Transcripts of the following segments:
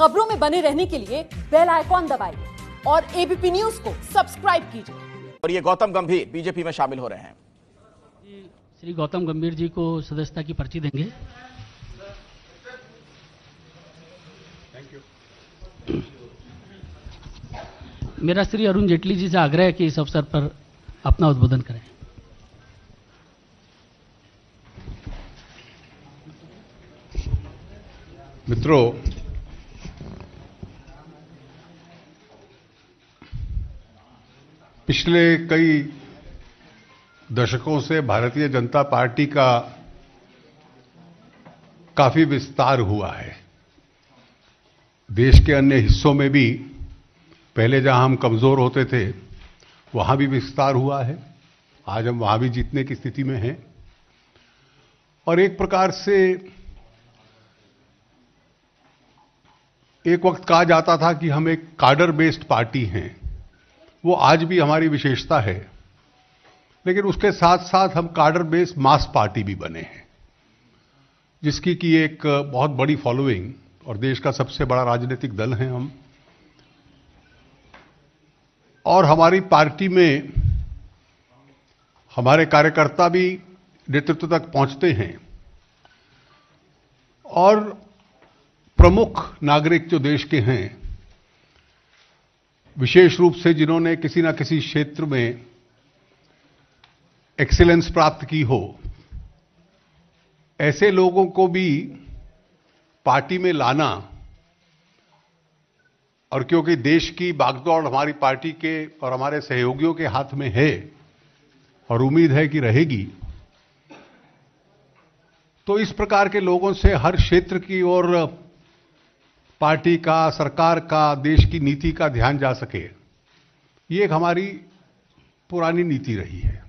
खबरों में बने रहने के लिए बेल आइकॉन दबाइए और एबीपी न्यूज को सब्सक्राइब कीजिए। और ये गौतम गंभीर बीजेपी में शामिल हो रहे हैं। श्री गौतम गंभीर जी को सदस्यता की पर्ची देंगे। Thank you. मेरा श्री अरुण जेटली जी से आग्रह है कि इस अवसर पर अपना उद्बोधन करें। मित्रों, पिछले कई दशकों से भारतीय जनता पार्टी का काफी विस्तार हुआ है। देश के अन्य हिस्सों में भी पहले जहां हम कमजोर होते थे वहां भी विस्तार हुआ है। आज हम वहां भी जीतने की स्थिति में हैं और एक प्रकार से एक वक्त कहा जाता था कि हम एक काडर बेस्ड पार्टी हैं, वो आज भी हमारी विशेषता है, लेकिन उसके साथ साथ हम काडर बेस्ड मास पार्टी भी बने हैं, जिसकी कि एक बहुत बड़ी फॉलोइंग और देश का सबसे बड़ा राजनीतिक दल हैं हम। और हमारी पार्टी में हमारे कार्यकर्ता भी नेतृत्व तक पहुंचते हैं और प्रमुख नागरिक जो देश के हैं, विशेष रूप से जिन्होंने किसी ना किसी क्षेत्र में एक्सीलेंस प्राप्त की हो, ऐसे लोगों को भी पार्टी में लाना। और क्योंकि देश की बागडोर हमारी पार्टी के और हमारे सहयोगियों के हाथ में है और उम्मीद है कि रहेगी, तो इस प्रकार के लोगों से हर क्षेत्र की ओर पार्टी का, सरकार का, देश की नीति का ध्यान जा सके, ये एक हमारी पुरानी नीति रही है।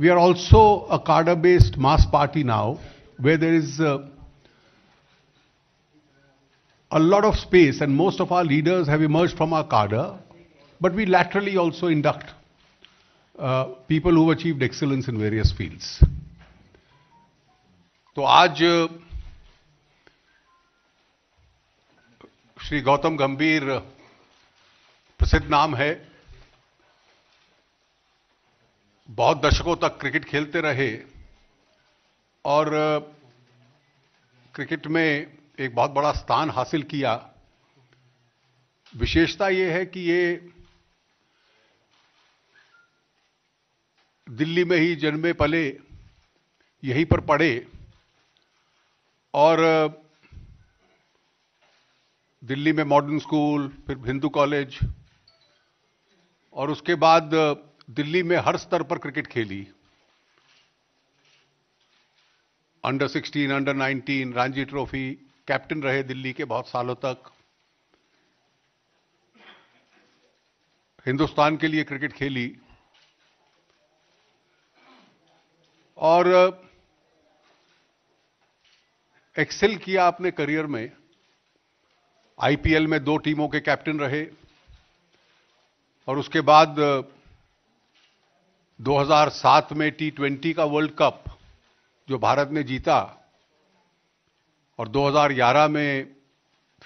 We are also a cadre based mass party now where there is a lot of space and most of our leaders have emerged from our cadre, but we laterally also induct people who have achieved excellence in various fields. तो आज श्री गौतम गंभीर प्रसिद्ध नाम है, बहुत दशकों तक cricket खेलते रहे और क्रिकेट में एक बहुत बड़ा स्थान हासिल किया। विशेषता यह है कि ये दिल्ली में ही जन्मे पले, यहीं पर पढ़े और दिल्ली में मॉडर्न स्कूल, फिर हिंदू कॉलेज और उसके बाद दिल्ली में हर स्तर पर क्रिकेट खेली। Under 16, under 19, Ranji trophy, captain रहे दिल्ली के बहुत सालों तक, हिंदुस्तान के लिए क्रिकेट खेली और एक्सेल किया अपने करियर में। आईपीएल में 2 टीमों के कैप्टन रहे और उसके बाद 2007 में T20 का वर्ल्ड कप जो भारत ने जीता और 2011 में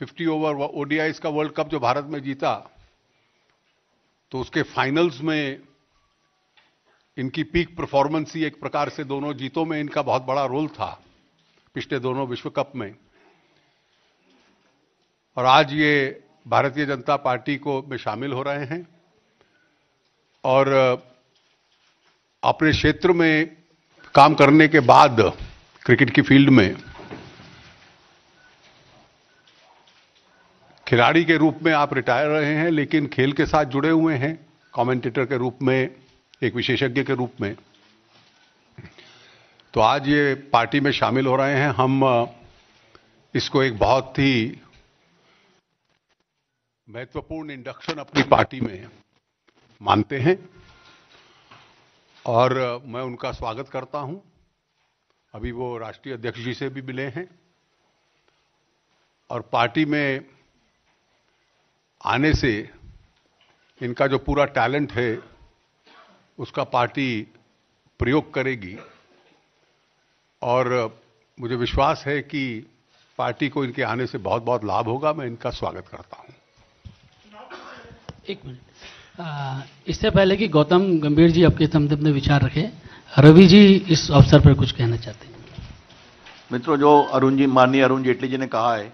50 ओवर ODI का वर्ल्ड कप जो भारत में जीता, तो उसके फाइनल्स में इनकी पीक परफॉर्मेंस ही एक प्रकार से दोनों जीतों में इनका बहुत बड़ा रोल था पिछले दोनों विश्व कप में। और आज ये भारतीय जनता पार्टी को में शामिल हो रहे हैं और अपने क्षेत्र में काम करने के बाद क्रिकेट की फील्ड में खिलाड़ी के रूप में आप रिटायर रहे हैं, लेकिन खेल के साथ जुड़े हुए हैं कमेंटेटर के रूप में, एक विशेषज्ञ के रूप में। तो आज ये पार्टी में शामिल हो रहे हैं, हम इसको एक बहुत ही महत्वपूर्ण इंडक्शन अपनी पार्टी में मानते हैं और मैं उनका स्वागत करता हूं। अभी वो राष्ट्रीय अध्यक्ष जी से भी मिले हैं और पार्टी में आने से इनका जो पूरा टैलेंट है उसका पार्टी प्रयोग करेगी और मुझे विश्वास है कि पार्टी को इनके आने से बहुत बहुत लाभ होगा। मैं इनका स्वागत करता हूं। एक मिनट, इससे पहले कि गौतम गंभीर जी आपके अपने विचार रखें, रवि जी इस अवसर पर कुछ कहना चाहते हैं। मित्रों, जो अरुण जी, माननीय अरुण जेटली जी ने कहा है,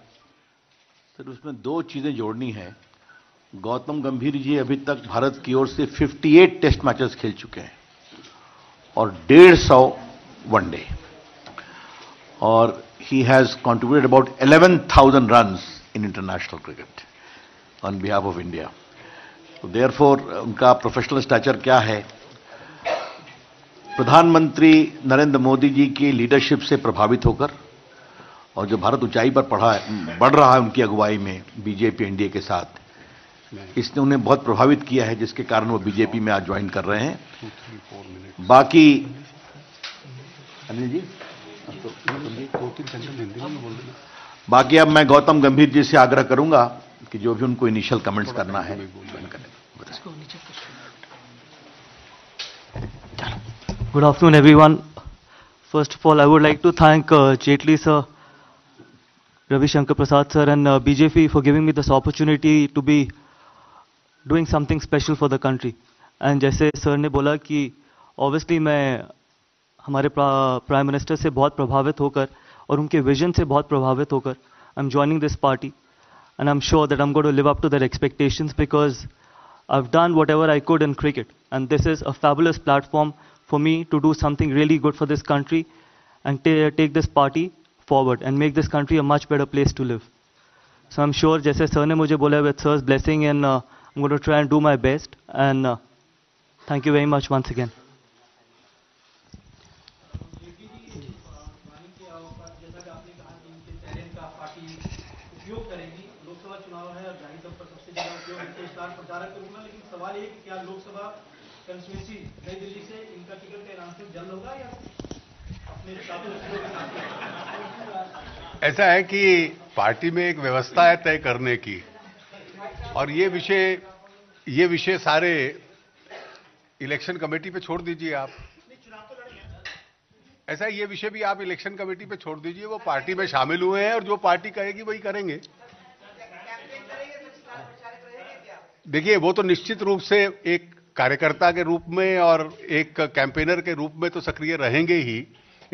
सर उसमें दो चीजें जोड़नी है। गौतम गंभीर जी अभी तक भारत की ओर से 58 टेस्ट मैचेस खेल चुके हैं और 150 वनडे, और he has contributed about 11,000 runs in international cricket on behalf of India. So therefore, उनका प्रोफेशनल स्टैचर क्या है? प्रधानमंत्री नरेंद्र मोदी जी की लीडरशिप से प्रभावित होकर और जो भारत ऊंचाई पर बढ़ रहा है उनकी अगुवाई में बीजेपी एनडीए के साथ, इसने उन्हें बहुत प्रभावित किया है, जिसके कारण वो बीजेपी में आज ज्वाइन कर रहे हैं। बाकी अनिल जी, बाकी अब मैं गौतम गंभीर जी से आग्रह करूंगा कि जो भी उनको इनिशियल कमेंट्स करना है करें। Good afternoon everyone. First of all I would like to thank Jaitley sir, Ravi Shankar Prasad sir and BJP for giving me this opportunity to be doing something special for the country. And जैसे sir ने बोला कि obviously मैं हमारे prime minister से बहुत प्रभावित होकर और उनके विजन से बहुत प्रभावित होकर I am joining this party and I am sure that I am going to live up to their expectations because I have done whatever I could in cricket and this is a fabulous platform for me to do something really good for this country and take this party forward and make this country a much better place to live. So I am sure, जैसे sir ने मुझे बोला, with sir's blessing and I am going to try and do my best and thank you very much once again. ऐसा है कि party में एक व्यवस्था है तय करने की, और ये विषय सारे इलेक्शन कमेटी पे छोड़ दीजिए आप। ऐसा ये विषय भी आप इलेक्शन कमेटी पे छोड़ दीजिए, वो पार्टी में शामिल हुए हैं और जो पार्टी कहेगी वही करेंगे। देखिए, वो तो निश्चित रूप से एक कार्यकर्ता के रूप में और एक कैंपेनर के रूप में तो सक्रिय रहेंगे ही।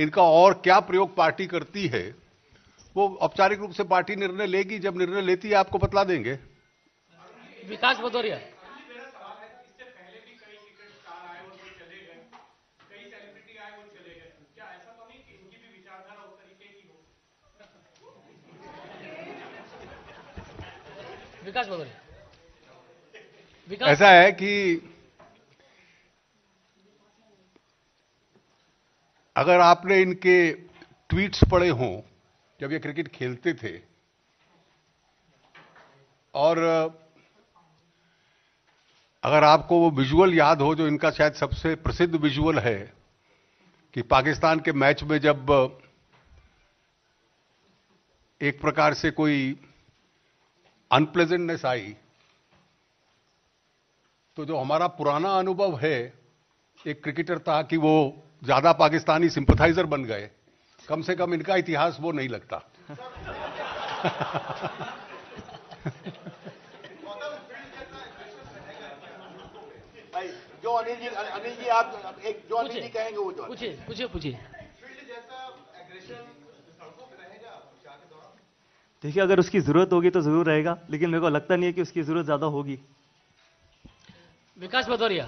इनका और क्या प्रयोग पार्टी करती है वो औपचारिक रूप से पार्टी निर्णय लेगी। जब निर्णय लेती है आपको बतला देंगे। विकास भदौरिया, विकास भदौरिया। ऐसा है कि अगर आपने इनके ट्वीट्स पढ़े हों जब ये क्रिकेट खेलते थे, और अगर आपको वो विजुअल याद हो जो इनका शायद सबसे प्रसिद्ध विजुअल है कि पाकिस्तान के मैच में जब एक प्रकार से कोई अनप्लेजेंटनेस आई तो जो हमारा पुराना अनुभव है एक क्रिकेटर था कि वो ज्यादा पाकिस्तानी सिंपथाइजर बन गए, कम से कम इनका इतिहास वो नहीं लगता। जो अनिल जी आप एक जो अनिल जी कहेंगे वो जो पूछिए। देखिए, अगर उसकी जरूरत होगी तो जरूर रहेगा, लेकिन मेरे को लगता नहीं है कि उसकी जरूरत ज्यादा होगी। Vikas Bhadauria,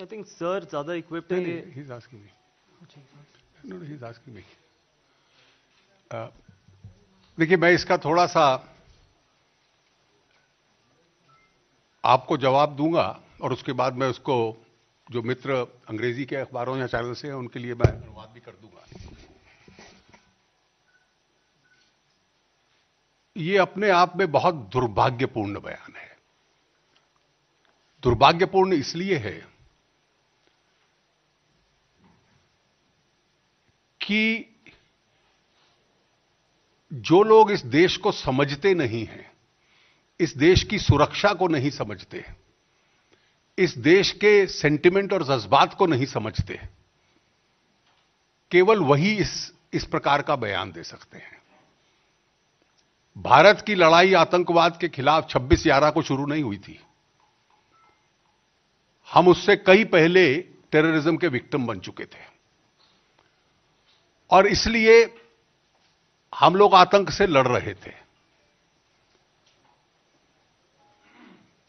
I think sir ज्यादा इक्विप्ड है। He is asking me, no he is asking me. देखिए, मैं इसका थोड़ा सा आपको जवाब दूंगा और उसके बाद मैं उसको जो मित्र अंग्रेजी के अखबारों या चैनल से हैं उनके लिए मैं अनुवाद भी कर दूंगा। ये अपने आप में बहुत दुर्भाग्यपूर्ण बयान है। दुर्भाग्यपूर्ण इसलिए है कि जो लोग इस देश को समझते नहीं हैं, इस देश की सुरक्षा को नहीं समझते, इस देश के सेंटिमेंट और जज्बात को नहीं समझते, केवल वही इस प्रकार का बयान दे सकते हैं। भारत की लड़ाई आतंकवाद के खिलाफ 26/11 को शुरू नहीं हुई थी। हम उससे कई पहले टेररिज्म के विक्टिम बन चुके थे और इसलिए हम लोग आतंक से लड़ रहे थे।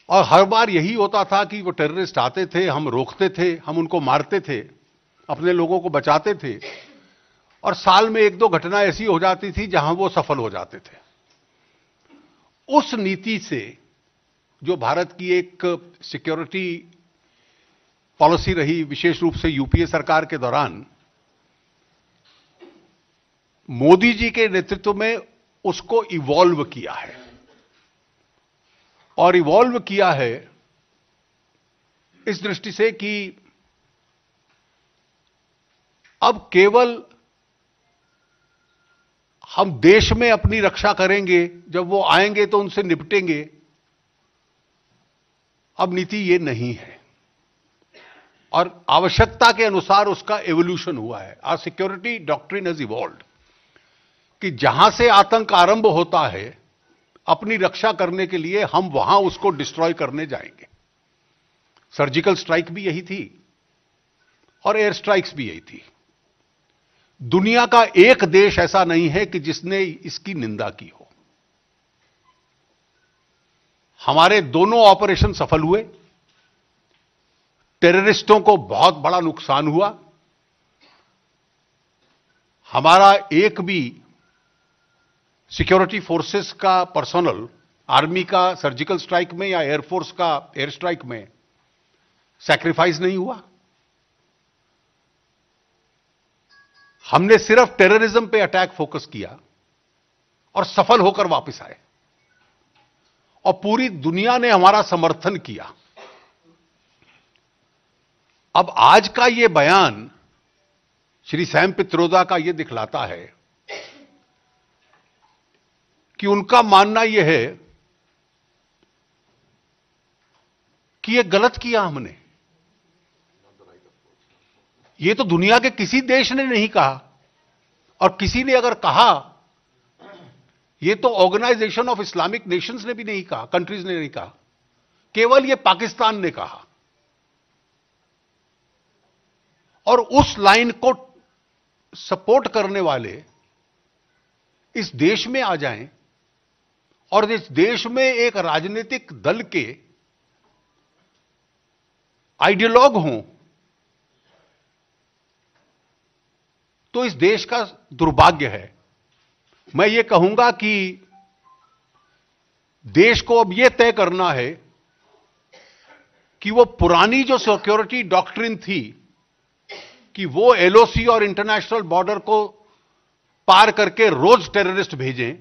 और हर बार यही होता था कि वो टेररिस्ट आते थे, हम रोकते थे, हम उनको मारते थे, अपने लोगों को बचाते थे और साल में एक दो घटना ऐसी हो जाती थी जहां वो सफल हो जाते थे। उस नीति से, जो भारत की एक सिक्योरिटी पॉलिसी रही, विशेष रूप से यूपीए सरकार के दौरान, मोदी जी के नेतृत्व में उसको इवॉल्व किया है और इवॉल्व किया है इस दृष्टि से कि अब केवल हम देश में अपनी रक्षा करेंगे, जब वो आएंगे तो उनसे निपटेंगे। अब नीति ये नहीं है और आवश्यकता के अनुसार उसका एवोल्यूशन हुआ है। Our security doctrine has evolved कि जहां से आतंक आरंभ होता है, अपनी रक्षा करने के लिए हम वहां उसको डिस्ट्रॉय करने जाएंगे। सर्जिकल स्ट्राइक भी यही थी और एयर स्ट्राइक्स भी यही थी। दुनिया का एक देश ऐसा नहीं है कि जिसने इसकी निंदा की हो। हमारे दोनों ऑपरेशन सफल हुए, टेररिस्टों को बहुत बड़ा नुकसान हुआ, हमारा एक भी सिक्योरिटी फोर्सेस का पर्सनल, आर्मी का सर्जिकल स्ट्राइक में या एयरफोर्स का एयर स्ट्राइक में, सैक्रिफाइस नहीं हुआ। हमने सिर्फ टेररिज्म पे अटैक फोकस किया और सफल होकर वापस आए और पूरी दुनिया ने हमारा समर्थन किया। अब आज का ये बयान श्री सैम पित्रोदा का ये दिखलाता है कि उनका मानना यह है कि ये गलत किया हमने। ये तो दुनिया के किसी देश ने नहीं कहा और किसी ने अगर कहा, ये तो ऑर्गेनाइजेशन ऑफ इस्लामिक नेशंस ने भी नहीं कहा, कंट्रीज ने नहीं कहा, केवल ये पाकिस्तान ने कहा। और उस लाइन को सपोर्ट करने वाले इस देश में आ जाएं और इस देश में एक राजनीतिक दल के आइडियोलॉग हों, तो इस देश का दुर्भाग्य है। मैं ये कहूंगा कि देश को अब यह तय करना है कि वो पुरानी जो सिक्योरिटी डॉक्ट्रिन थी कि वो एलओसी और इंटरनेशनल बॉर्डर को पार करके रोज टेररिस्ट भेजें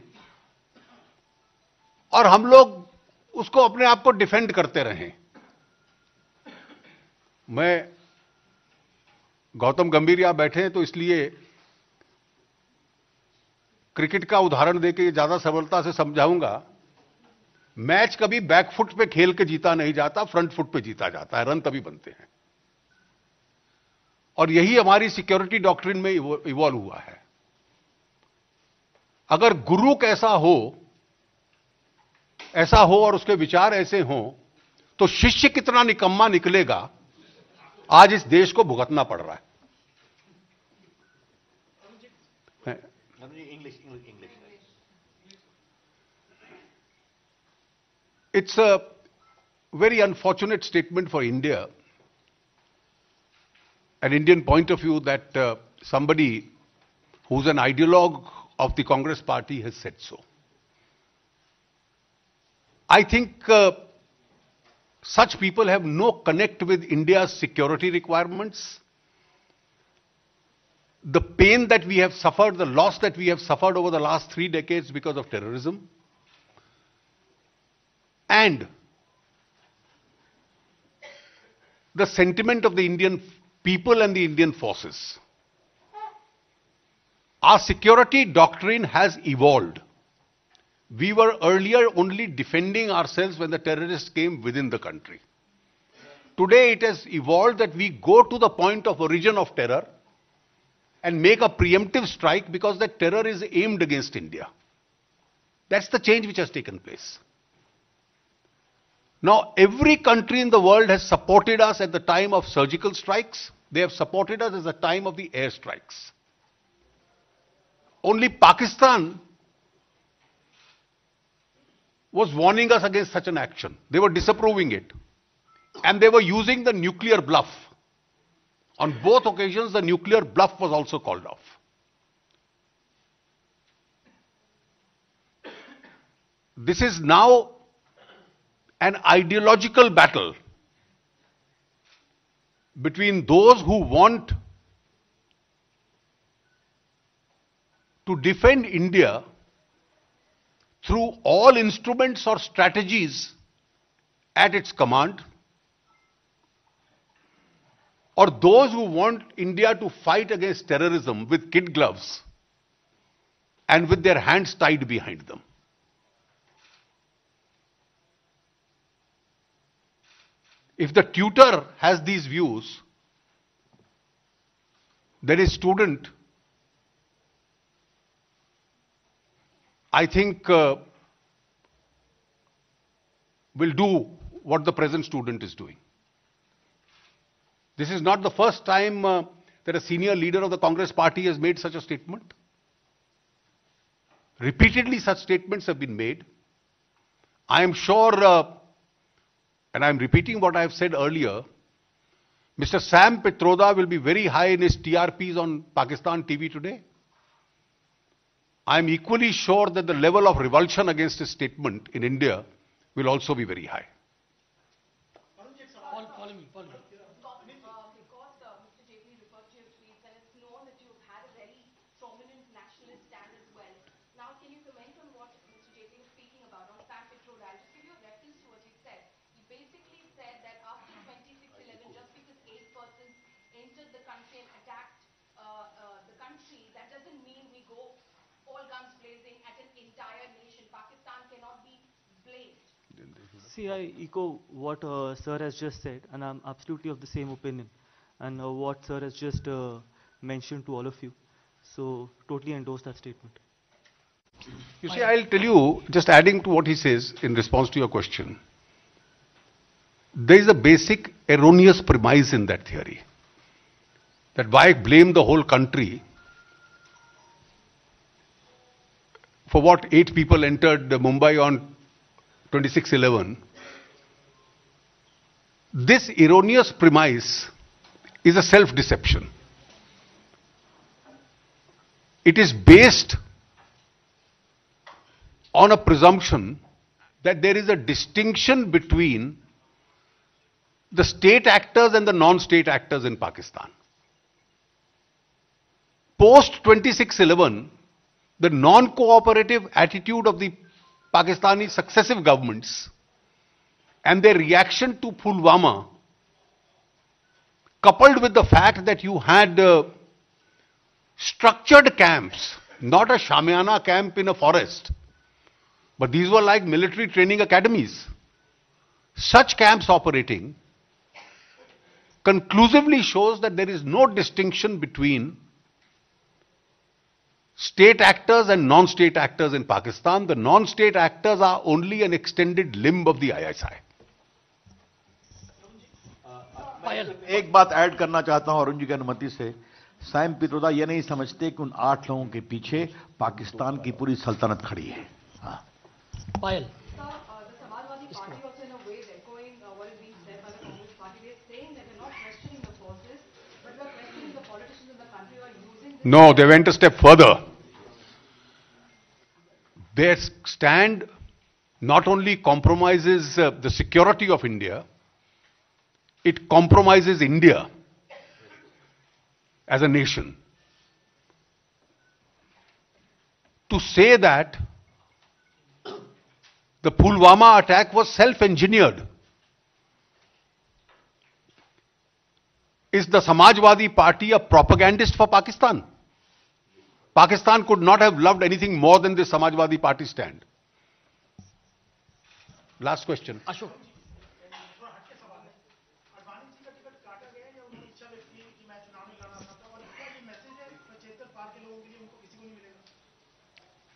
और हम लोग उसको, अपने आप को डिफेंड करते रहें। मैं, गौतम गंभीर यहां बैठे हैं तो इसलिए क्रिकेट का उदाहरण देके ज्यादा सरलता से समझाऊंगा। मैच कभी बैकफुट पे खेल के जीता नहीं जाता, फ्रंट फुट पे जीता जाता है, रन तभी बनते हैं। और यही हमारी सिक्योरिटी डॉक्ट्रिन में इवॉल्व हुआ है। अगर गुरु कैसा हो, ऐसा हो और उसके विचार ऐसे हों, तो शिष्य कितना निकम्मा निकलेगा, आज इस देश को भुगतना पड़ रहा है। It's a very unfortunate statement for India, an Indian point of view, that somebody who's an ideologue of the Congress party has said so. I think such people have no connect with India's security requirements. The pain that we have suffered, the loss that we have suffered over the last 3 decades because of terrorism, and the sentiment of the Indian people and the Indian forces. Our security doctrine has evolved. We were earlier only defending ourselves when the terrorists came within the country. Today it has evolved that we go to the point of origin of terror and make a preemptive strike because that terror is aimed against India. That's the change which has taken place. Now, every country in the world has supported us at the time of surgical strikes. They have supported us at the time of the airstrikes. Only Pakistan was warning us against such an action. They were disapproving it. And they were using the nuclear bluff. On both occasions, the nuclear bluff was also called off. This is now an ideological battle between those who want to defend India through all instruments or strategies at its command, or those who want India to fight against terrorism with kid gloves and with their hands tied behind them. If the tutor has these views, then a student, I think, will do what the present student is doing. This is not the first time that a senior leader of the Congress party has made such a statement. Repeatedly such statements have been made. I am sure, and I am repeating what I have said earlier, Mr. Sam Pitroda will be very high in his TRPs on Pakistan TV today. I am equally sure that the level of revulsion against his statement in India will also be very high. Follow me. See, I echo what sir has just said, and I'm absolutely of the same opinion, and what sir has just mentioned to all of you. So, totally endorse that statement. You see, I'll tell you, just adding to what he says in response to your question, there is a basic erroneous premise in that theory, that why blame the whole country for what 8 people entered Mumbai on 26/11. This erroneous premise is a self-deception. It is based on a presumption that there is a distinction between the state actors and the non-state actors in Pakistan. Post 26/11, the non-cooperative attitude of the Pakistani successive governments and their reaction to Pulwama, coupled with the fact that you had structured camps, not a Shamiana camp in a forest, but these were like military training academies. Such camps operating conclusively shows that there is no distinction between state actors and non-state actors in Pakistan. The non-state actors are only an extended limb of the ISI. एक बात add करना चाहता हूं अरुण जी की अनुमति से. Sam Pitroda ये नहीं समझते कि उन 8 लोगों के पीछे पाकिस्तान की पूरी सल्तनत खड़ी है. Payal No, they went a step further. Their stand not only compromises the security of India, it compromises India as a nation. To say that the Pulwama attack was self-engineered is the Samajwadi Party a propagandist for Pakistan? Pakistan could not have loved anything more than this Samajwadi Party stand. Last question. Ashok.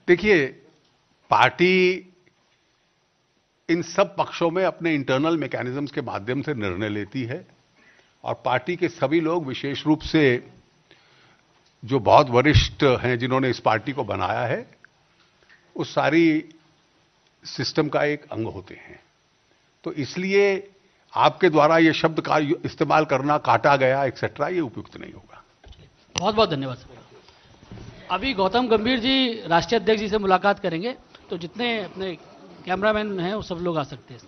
देखिए, party इन सब पक्षों में अपने internal mechanisms के माध्यम से निर्णय लेती है और पार्टी के सभी लोग, विशेष रूप से जो बहुत वरिष्ठ हैं जिन्होंने इस पार्टी को बनाया है, उस सारी सिस्टम का एक अंग होते हैं। तो इसलिए आपके द्वारा ये शब्द का इस्तेमाल करना, काटा गया एक्सेट्रा, ये उपयुक्त नहीं होगा। बहुत बहुत धन्यवाद। अभी गौतम गंभीर जी राष्ट्रीय अध्यक्ष जी से मुलाकात करेंगे, तो जितने अपने कैमरामैन हैं वो सब लोग आ सकते हैं।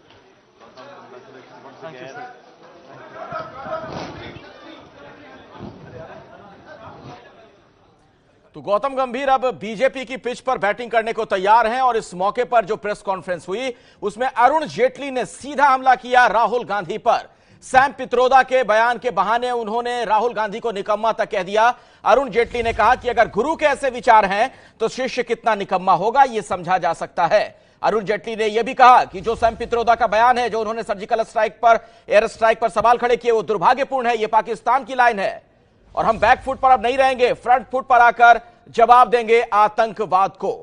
तो गौतम गंभीर अब बीजेपी की पिच पर बैटिंग करने को तैयार हैं और इस मौके पर जो प्रेस कॉन्फ्रेंस हुई उसमें अरुण जेटली ने सीधा हमला किया राहुल गांधी पर। सैम पित्रोदा के बयान के बहाने उन्होंने राहुल गांधी को निकम्मा तक कह दिया। अरुण जेटली ने कहा कि अगर गुरु के ऐसे विचार हैं तो शिष्य कितना निकम्मा होगा यह समझा जा सकता है। अरुण जेटली ने यह भी कहा कि जो सैम पित्रोदा का बयान है, जो उन्होंने सर्जिकल स्ट्राइक पर, एयर स्ट्राइक पर सवाल खड़े किए, वो दुर्भाग्यपूर्ण है। यह पाकिस्तान की लाइन है और हम बैक फुट पर अब नहीं रहेंगे, फ्रंट फुट पर आकर जवाब देंगे आतंकवाद को।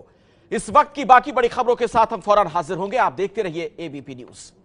इस वक्त की बाकी बड़ी खबरों के साथ हम फौरन हाजिर होंगे। आप देखते रहिए एबीपी न्यूज।